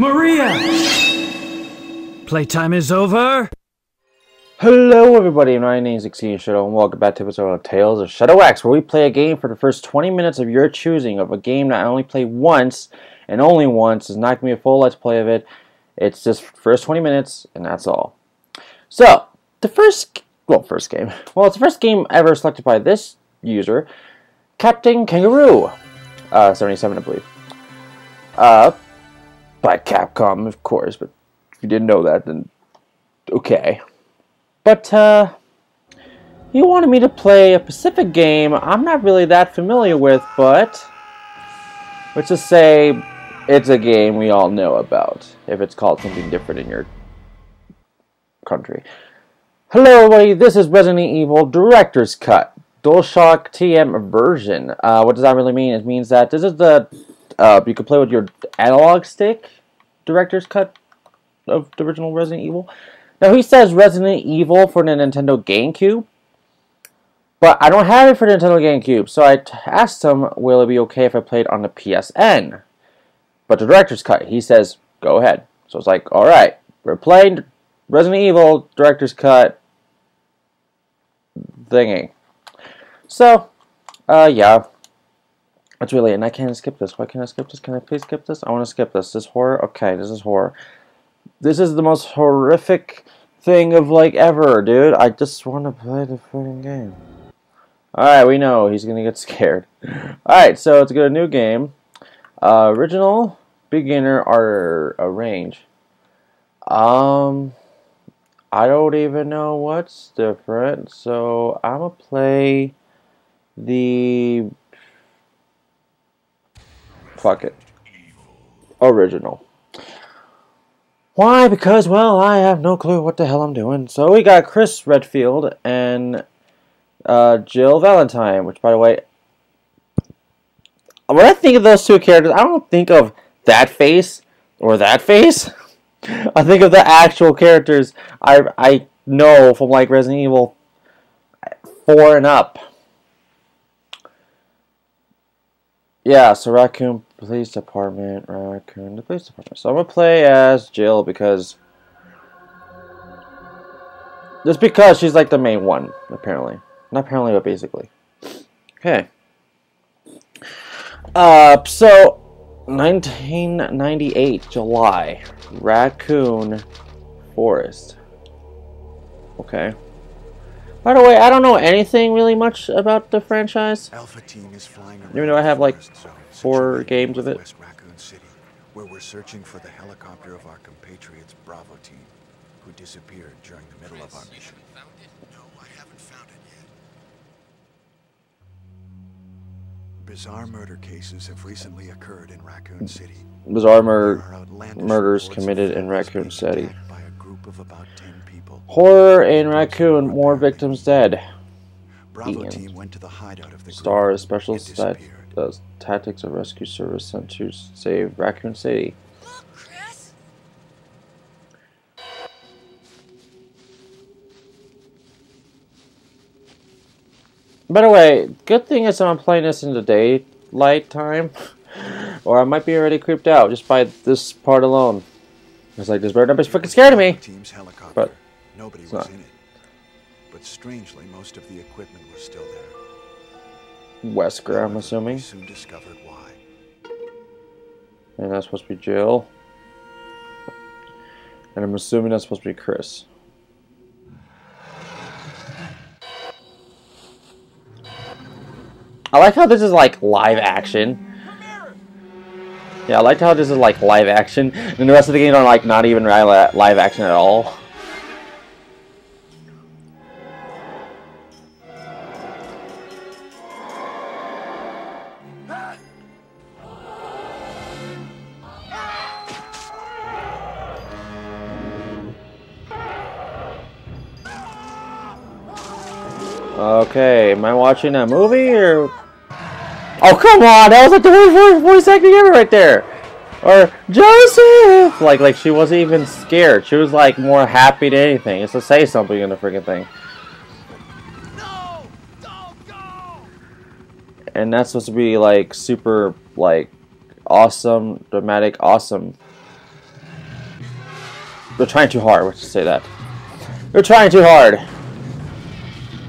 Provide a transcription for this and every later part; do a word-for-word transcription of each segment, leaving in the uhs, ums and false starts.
Maria! Playtime is over. Hello everybody, my name is Exceeding Shadow and welcome back to episode of Tales of Shadow X, where we play a game for the first twenty minutes of your choosing, of a game that I only play once, and only once. It's not going to be a full let's play of it. It's just first twenty minutes, and that's all. So, the first... Well, first game. Well, it's the first game ever selected by this user, Captain Kangaroo. Uh, seventy-seven, I believe. Uh, by Capcom, of course, but if you didn't know that, then okay. But, uh, he wanted me to play a Pacific game I'm not really that familiar with, but let's just say it's a game we all know about, if it's called something different in your country. Hello everybody, this is Resident Evil Director's Cut, DualShock T M version. Uh, what does that really mean? It means that this is the, uh, you can play with your analog stick, Director's Cut of the original Resident Evil. Now he says Resident Evil for the Nintendo GameCube, but I don't have it for the Nintendo GameCube, so I asked him, will it be okay if I played on the P S N? But the Director's Cut, he says, go ahead. So it's like, alright, we're playing Resident Evil Director's Cut thingy. So, uh, yeah. That's really it. And I can't skip this. Why can't I skip this? Can I please skip this? I want to skip this. This horror? Okay, this is horror. This is the most horrific thing of, like, ever, dude. I just want to play the freaking game. Alright, we know. He's gonna get scared. Alright, so let's get a new game. Uh, original, beginner, or arrange. Um... I don't even know what's different, so I'm gonna play the... Fuck it. Original. Why? Because, well, I have no clue what the hell I'm doing. So we got Chris Redfield and uh, Jill Valentine, which, by the way, when I think of those two characters, I don't think of that face or that face. I think of the actual characters I I know from like Resident Evil four and up. Yeah, so Raccoon Police Department, Raccoon the Police Department. So I'm gonna play as Jill because just because she's like the main one, apparently. Not apparently, but basically. Okay. Uh, so nineteen ninety-eight, July. Raccoon Forest. Okay. By the way, I don't know anything really much about the franchise. Alpha team is flying around. Even though I have like four games of it. Raccoon City, where we're searching for the helicopter of our compatriots Bravo team, who disappeared during the middle of our mission. No, I haven't found it yet. Bizarre murder cases have recently occurred in Raccoon City. Bizarre mur murders committed in Raccoon City. By a group of about ten people. Horror in Raccoon, more victims dead. Bravo Ian. Team went to the hideout of the Star group. Special the Tactics of Rescue Service sent to save Raccoon City. Look, Chris. By the way, good thing is I'm playing this in the daylight time. Or I might be already creeped out just by this part alone. It's like this bird up is freaking scared of me. But nobody was in it. But strangely, most of the equipment was still there. Wesker, I'm assuming. Soon discovered why. And that's supposed to be Jill. And I'm assuming that's supposed to be Chris. I like how this is like live action. Yeah, I like how this is like live action, and the rest of the games are like not even live action at all. Okay, am I watching a movie or? Oh, come on! That was like the worst voice acting ever right there! Or, Joseph! Like, like she wasn't even scared. She was, like, more happy than anything. It's to say something in the freaking thing. No! Don't go! And that's supposed to be, like, super, like, awesome, dramatic, awesome. They're trying too hard. Let's just say that. They're trying too hard.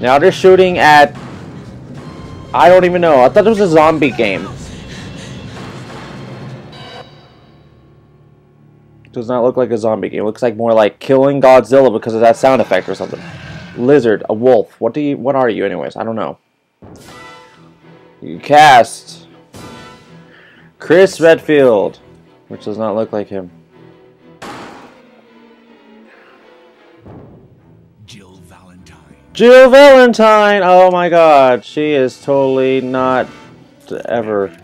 Now they're shooting at... I don't even know. I thought it was a zombie game. Does not look like a zombie game. It looks like more like killing Godzilla because of that sound effect or something. Lizard, a wolf. What do you? What are you, anyways? I don't know. You cast Chris Redfield, which does not look like him. Jill Valentine. Jill Valentine. Oh my God, she is totally not ever.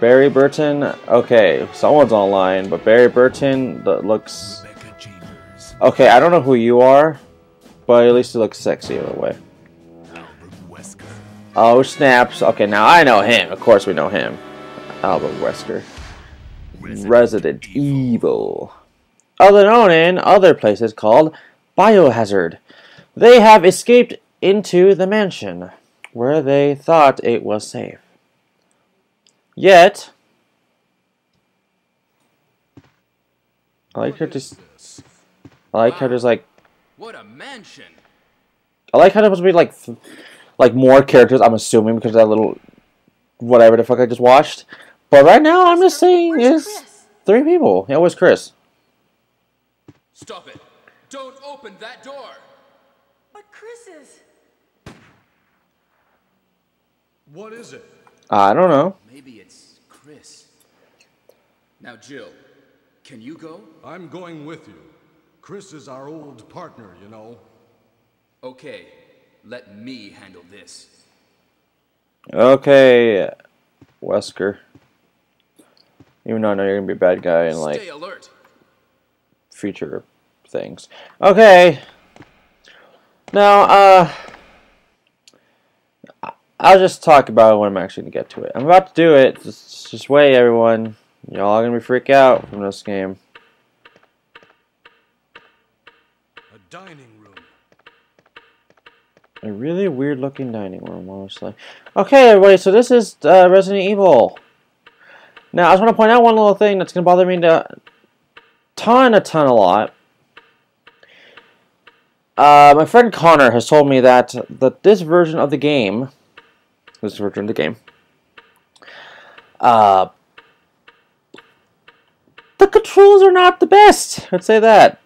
Barry Burton, okay, someone's online, but Barry Burton that looks... Okay, I don't know who you are, but at least he looks sexy in a way. Albert Wesker. Oh, snaps. Okay, now I know him. Of course we know him. Albert Wesker. Resident, Resident Evil. Evil. Other known in other places called Biohazard. They have escaped into the mansion, where they thought it was safe. Yet, I like her just. I like how there's like. What a mansion! I like how there's supposed to be like, like more characters. I'm assuming because of that little, whatever the fuck I just watched. But right now, I'm just saying it's three people. Yeah, where's Chris? Stop it! Don't open that door. But Chris is. What is it? I don't know. Maybe it's Chris. Now, Jill, can you go? I'm going with you. Chris is our old partner, you know. Okay, let me handle this. Okay, Wesker. Even though I know you're gonna be a bad guy and like future things. Okay. Now, uh. I'll just talk about it when I'm actually going to get to it. I'm about to do it. Just, just wait, everyone. Y'all are going to be freaked out from this game. A dining room. A really weird-looking dining room, honestly. Okay, everybody, so this is uh, Resident Evil. Now, I just want to point out one little thing that's going to bother me a ton, a ton, a lot. Uh, my friend Connor has told me that, that this version of the game... This is return to the game. Uh, the controls are not the best. I'd say that.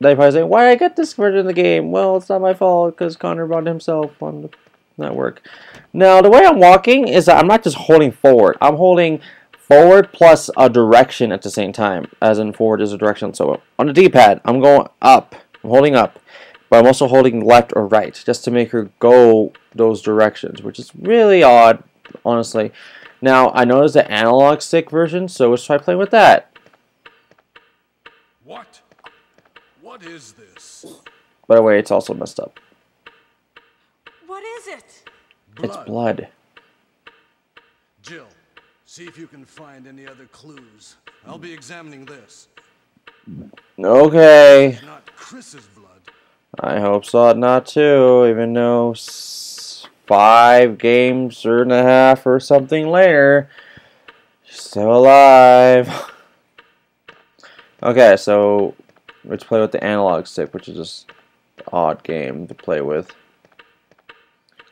They probably say, "Why did I get this version of the game?" Well, it's not my fault because Connor brought himself on the network. Now, the way I'm walking is that I'm not just holding forward. I'm holding forward plus a direction at the same time, as in forward is a direction. So on the D-pad, I'm going up. I'm holding up. But I'm also holding left or right, just to make her go those directions, which is really odd, honestly. Now, I know there's the analog stick version, so let's try playing with that. What? What is this? By the way, it's also messed up. What is it? Blood. It's blood. Jill, see if you can find any other clues. I'll be examining this. Okay. It's not Chris's blood. I hope so, not too, even though five games or and a half or something later, she's still alive. Okay, so let's play with the analog stick, which is just an odd game to play with.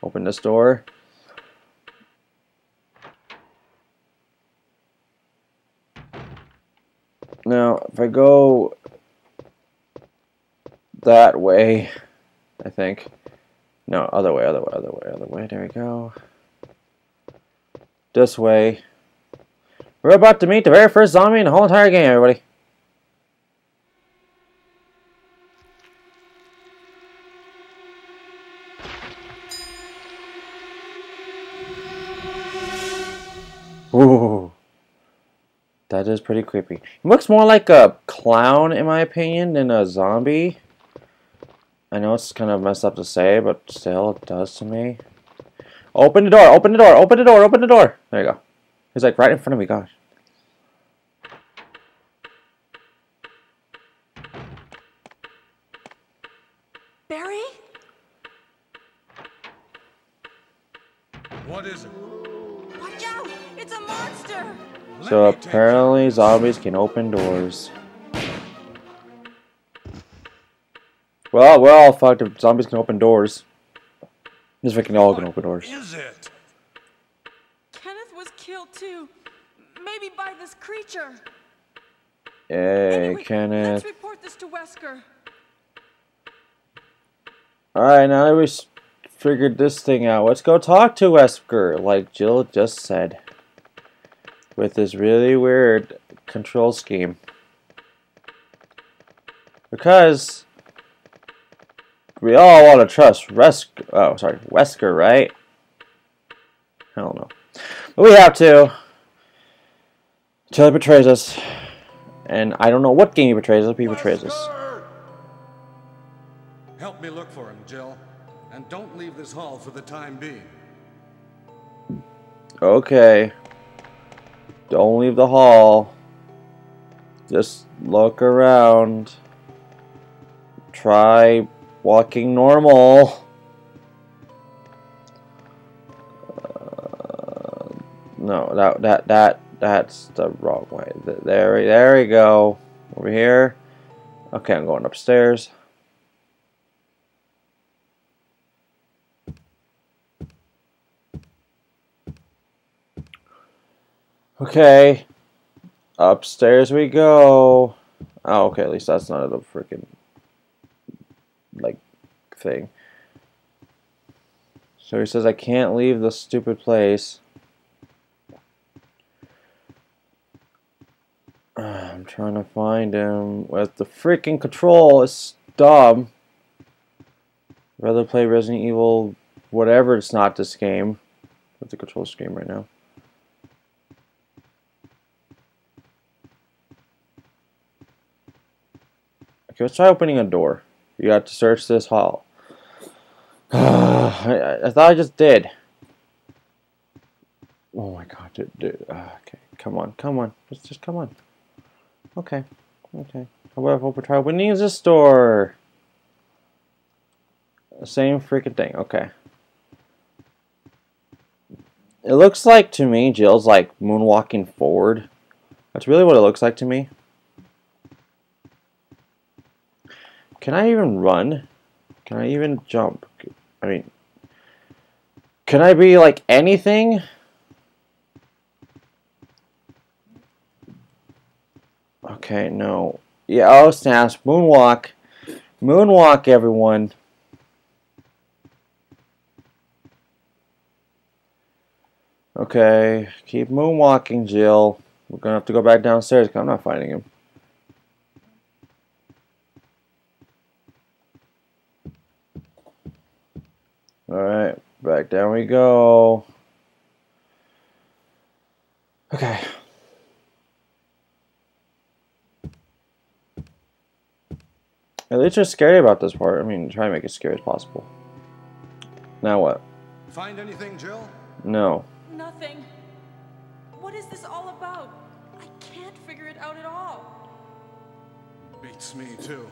Open this door. Now, if I go... that way, I think. No, other way, other way, other way, other way. There we go. This way. We're about to meet the very first zombie in the whole entire game, everybody. Ooh. That is pretty creepy. It looks more like a clown, in my opinion, than a zombie. I know it's kind of messed up to say, but still, it does to me. Open the door! Open the door! Open the door! Open the door! There you go. He's like right in front of me, gosh. Barry? What is it? Watch out! It's a monster! So apparently zombies can open doors. Well, we're all fucked if zombies can open doors. Just freaking all can open doors. What is it? Kenneth was killed too. Maybe by this creature. Hey, anyway, Kenneth. Let's report this to Wesker. Alright, now that we've figured this thing out, let's go talk to Wesker, like Jill just said. With this really weird control scheme. Because we all want to trust Wesker, oh, sorry, Wesker, right? I don't know. But we have to. Until he betrays us. And I don't know what game he betrays us, but he betrays us. Help me look for him, Jill. And don't leave this hall for the time being. Okay. Don't leave the hall. Just look around. Try walking normal. Uh, no, that that that that's the wrong way. There, there we go. Over here. Okay, I'm going upstairs. Okay, upstairs we go. Oh, okay, at least that's not a freaking, like, thing. So he says, I can't leave this stupid place. Uh, I'm trying to find him. With the freaking control, it's dumb. Rather play Resident Evil, whatever it's not this game. With the control scheme right now. Okay, let's try opening a door. You got to search this hall. I, I thought I just did. Oh my god, dude. dude. Uh, okay, come on, come on. Let's just come on. Okay, okay. How about if I try opening this door? Same freaking thing, okay. It looks like to me, Jill's like moonwalking forward. That's really what it looks like to me. Can I even run? Can I even jump? I mean, can I be like anything? Okay, no. Yeah, oh snaps, moonwalk. Moonwalk, everyone. Okay, keep moonwalking, Jill. We're gonna have to go back downstairs because I'm not finding him. Alright, back down we go. Okay. At least it's scary about this part. I mean, try to make it scary as possible. Now what? Find anything, Jill? No. Nothing. What is this all about? I can't figure it out at all. Beats me too.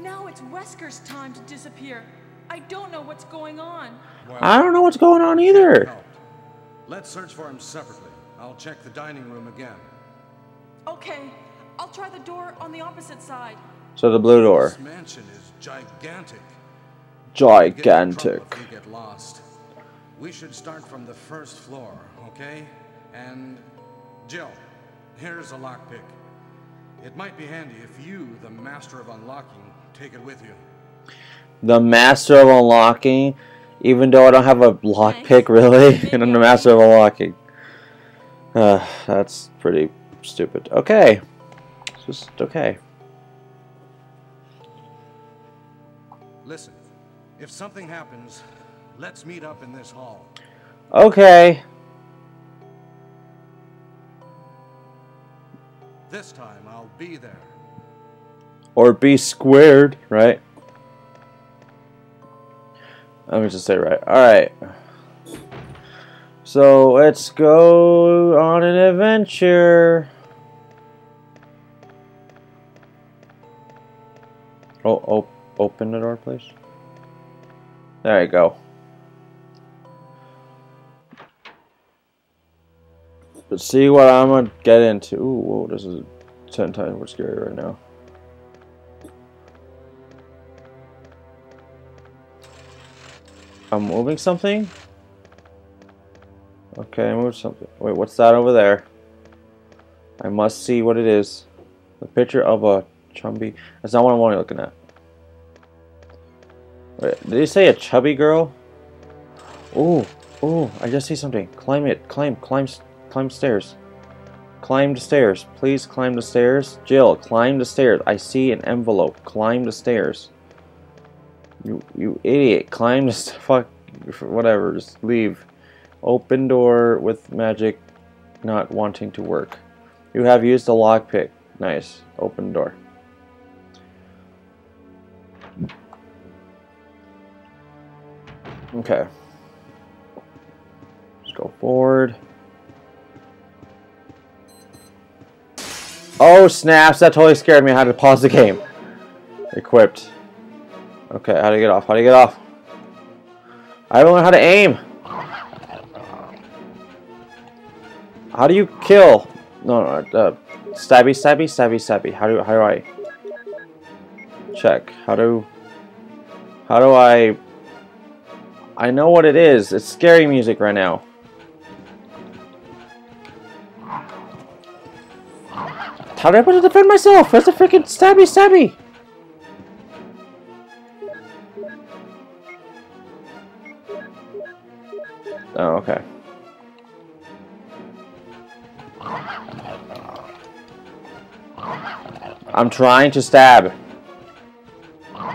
Now it's Wesker's time to disappear. I don't know what's going on. Well, I don't know what's going on either. Let's search for him separately. I'll check the dining room again. Okay, I'll try the door on the opposite side. So the blue door. This mansion is gigantic. Gigantic. If you get lost. We should start from the first floor, okay? And Jill, here's a lockpick. It might be handy if you, the master of unlocking, take it with you. The master of unlocking, even though I don't have a lockpick really, and I'm the master of unlocking. Uh, that's pretty stupid. Okay, it's just okay. Listen, if something happens, let's meet up in this hall. Okay. This time I'll be there. Or be squared, right? Let me just say right. Alright. So let's go on an adventure. Oh, oh, open the door, please. There you go. Let's see what I'm gonna get into. Ooh, whoa, this is ten times more scary right now. I'm moving something? Okay, I moved something. Wait, what's that over there? I must see what it is. A picture of a chubby... That's not what I'm only looking at. Wait, did you say a chubby girl? Ooh, ooh, I just see something. Climb it, climb, climb, climb stairs. Climb the stairs. Please climb the stairs. Jill, climb the stairs. I see an envelope. Climb the stairs. You, you idiot. Climb the st- fuck, whatever, just leave. Open door with magic not wanting to work. You have used a lockpick. Nice. Open door. Okay. Let's go forward. Oh, snaps! That totally scared me. I had to pause the game. Equipped. Okay, how do you get off? How do you get off? I don't know how to aim. How do you kill? No, no, uh, stabby, stabby, stabby, stabby. How do how do I check? How do how do I? I know what it is. It's scary music right now. How did I put to defend myself? Where's the freaking stabby stabby? Oh, okay. I'm trying to stab. I'm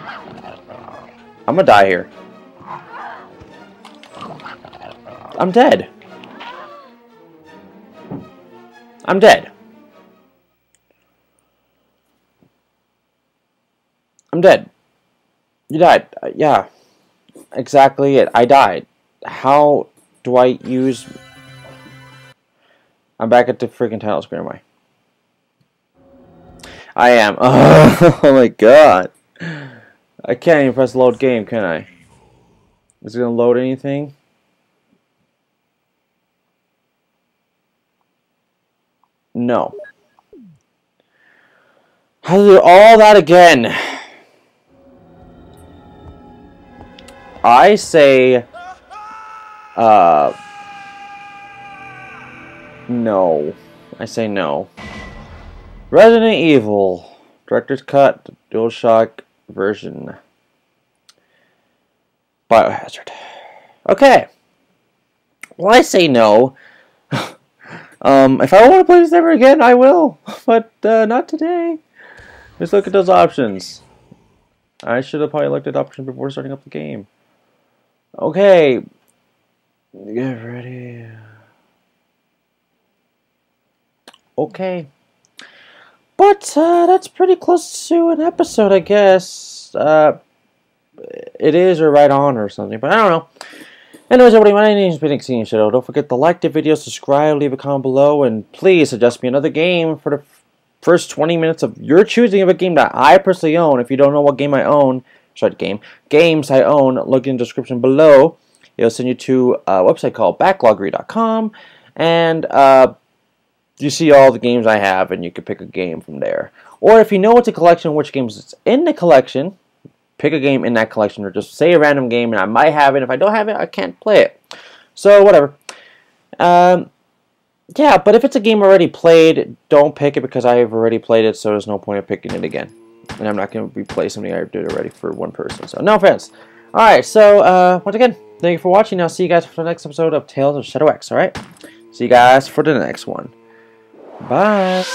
gonna die here. I'm dead. I'm dead. I'm dead. You died. Uh, yeah. Exactly it. I died. How do I use... I'm back at the freaking title screen, am I? I am. Oh, oh my god. I can't even press load game, can I? Is it going to load anything? No. How do I do all that again? I say, uh, no. I say no. Resident Evil, Director's Cut, DualShock version, Biohazard. Okay. Well, I say no. um, if I want to play this ever again, I will, but uh, not today. Just look at those options. I should have probably looked at options before starting up the game. Okay, get ready. Okay, but uh, that's pretty close to an episode, I guess. Uh, it is or right on or something, but I don't know. Anyways, everybody, my name has been Exceeding Shadow. Don't forget to like the video, subscribe, leave a comment below, and please suggest me another game for the first twenty minutes of your choosing of a game that I personally own. If you don't know what game I own, sorry, game, games I own, look in the description below. It'll send you to a website called backloggery dot com, and uh, you see all the games I have, and you can pick a game from there. Or if you know it's a collection, which games it's in the collection, pick a game in that collection, or just say a random game, and I might have it. If I don't have it, I can't play it. So, whatever. Um, yeah, but if it's a game already played, don't pick it because I have already played it, so there's no point of picking it again. And I'm not going to replay something I did already for one person. So, no offense. Alright, so, uh, once again, thank you for watching. I'll see you guys for the next episode of Tales of Shadow X, alright? See you guys for the next one. Bye!